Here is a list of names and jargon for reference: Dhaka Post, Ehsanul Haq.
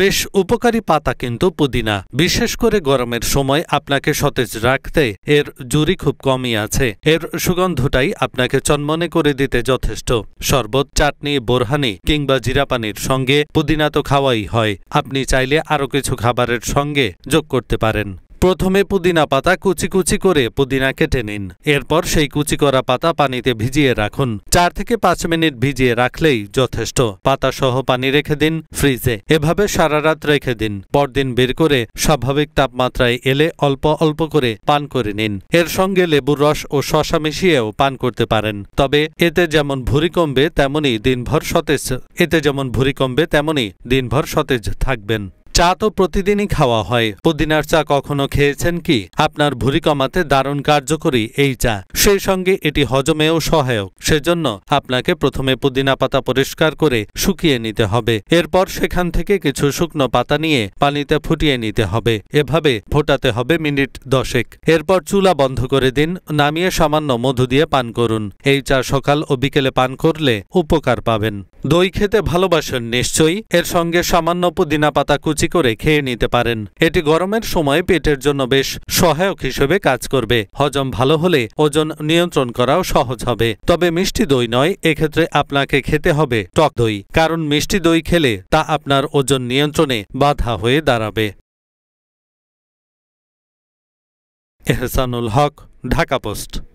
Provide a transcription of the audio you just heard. বেশ উপকারী পাতা কিন্তু পুদিনা। বিশেষ করে গরমের সময় আপনাকে সতেজ রাখতে এর জুড়ি খুব কমই আছে। এর সুগন্ধটাই আপনাকে চনমনে করে দিতে যথেষ্ট। শরবত, চাটনি, বোরহানি কিংবা জিরাপানির সঙ্গে পুদিনা তো খাওয়াই হয়। আপনি চাইলে আরও কিছু খাবারের সঙ্গে যোগ করতে পারেন। প্রথমে পুদিনা পাতা কুচি কুচি করে পুদিনা কেটে নিন। এরপর সেই কুচি করা পাতা পানিতে ভিজিয়ে রাখুন। 4 থেকে 5 মিনিট ভিজিয়ে রাখলেই যথেষ্ট। পাতা সহ পানি রেখে দিন ফ্রিজে। এভাবে সারা রাত রেখে দিন। পরদিন বের করে স্বাভাবিক তাপমাত্রায় এলে অল্প অল্প করে পান করে নিন। এর সঙ্গে লেবুর রস ও শশা মিশিয়েও পান করতে পারেন। তবে এতে যেমন ভুঁড়ি কমবে তেমনই দিনভর সতেজ থাকবেন। চা তো প্রতিদিনই খাওয়া হয়। পুদিনার চা কখনো খেয়েছেন কি? আপনার ভুঁড়ি কমাতে দারুণ কার্যকরী এই চা। সেই সঙ্গে এটি হজমেও সহায়ক। সেজন্য আপনাকে প্রথমে পুদিনা পাতা পরিষ্কার করে শুকিয়ে নিতে হবে। এরপর সেখান থেকে কিছু শুকনো পাতা নিয়ে পানিতে ফুটিয়ে নিতে হবে। এভাবে ফোটাতে হবে মিনিট 10। এরপর চুলা বন্ধ করে দিন। নামিয়ে সামান্য মধু দিয়ে পান করুন। এই চা সকাল ও বিকেলে পান করলে উপকার পাবেন। দই খেতে ভালোবাসেন নিশ্চয়ই। এর সঙ্গে সামান্য পুদিনা পাতা কুচি করে খেয়ে নিতে পারেন। এটি গরমের সময় পেটের জন্য বেশ সহায়ক হিসেবে কাজ করবে। হজম ভালো হলে ওজন নিয়ন্ত্রণ করাও সহজ হবে। তবে মিষ্টি দই নয়, এক্ষেত্রে আপনাকে খেতে হবে টক দই। কারণ মিষ্টি দই খেলে তা আপনার ওজন নিয়ন্ত্রণে বাধা হয়ে দাঁড়াবে। এহসানুল হক, ঢাকা পোস্ট।